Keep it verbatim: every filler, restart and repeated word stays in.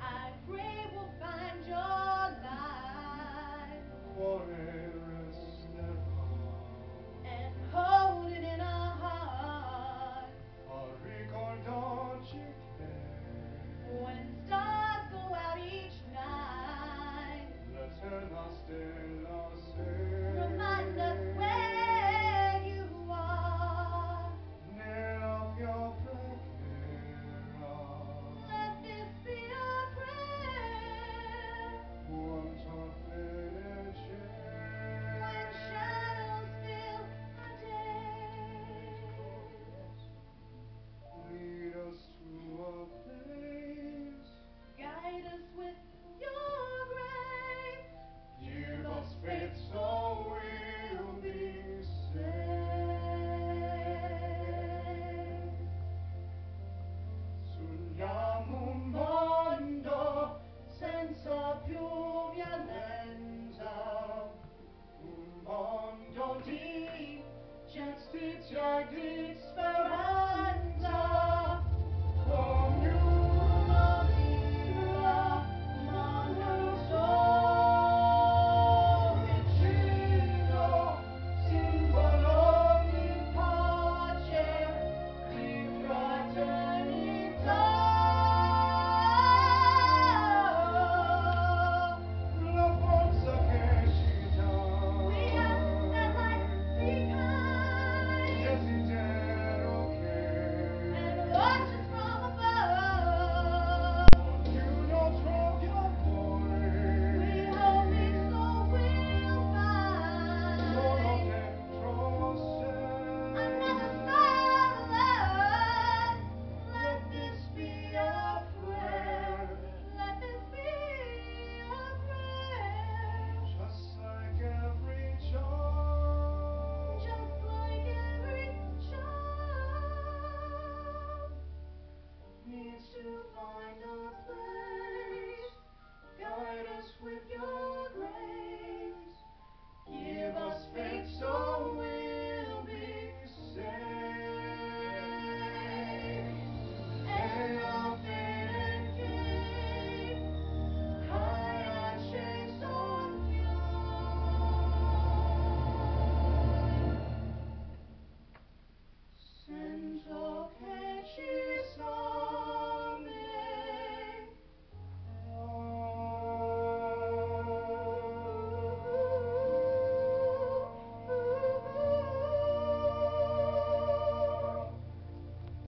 I pray we'll find your light. Forever.